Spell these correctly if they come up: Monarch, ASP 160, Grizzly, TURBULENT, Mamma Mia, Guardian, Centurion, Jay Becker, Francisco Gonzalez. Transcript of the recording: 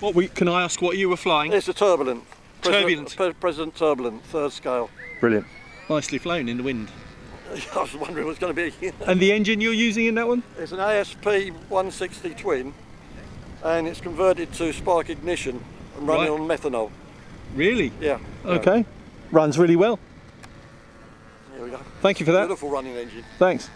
Can I ask what you were flying? It's a Turbulent. President Turbulent, third scale. Brilliant. Nicely flown in the wind. I was wondering what's going to be. And the engine you're using in that one? It's an ASP 160 twin, and it's converted to spark ignition and running on methanol. Really? Yeah. Okay. Yeah. Runs really well. There we go. Thank you for that. Beautiful running engine. Thanks.